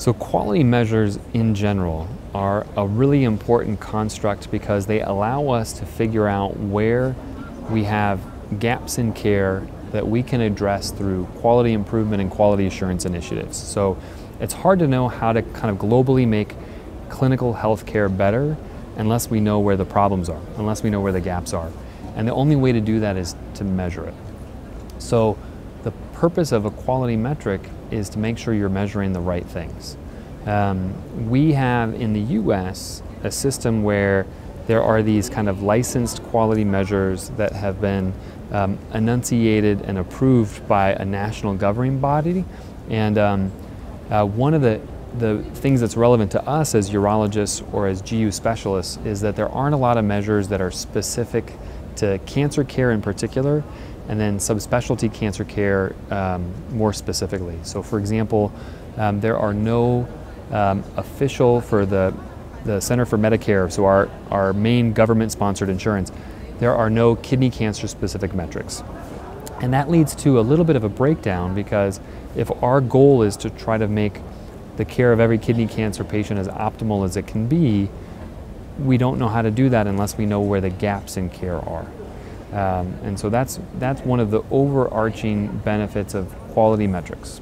So quality measures in general are a really important construct because they allow us to figure out where we have gaps in care that we can address through quality improvement and quality assurance initiatives. So it's hard to know how to kind of globally make clinical healthcare better unless we know where the problems are, unless we know where the gaps are. And the only way to do that is to measure it. So the purpose of a quality metric is to make sure you're measuring the right things. We have in the US a system where there are these kind of licensed quality measures that have been enunciated and approved by a national governing body. And one of the things that's relevant to us as urologists or as GU specialists is that there aren't a lot of measures that are specific to cancer care in particular, and then subspecialty cancer care more specifically. So for example, there are no official for the Center for Medicare, so our main government-sponsored insurance, there are no kidney cancer-specific metrics. And that leads to a little bit of a breakdown because if our goal is to try to make the care of every kidney cancer patient as optimal as it can be, we don't know how to do that unless we know where the gaps in care are. And so that's one of the overarching benefits of quality metrics.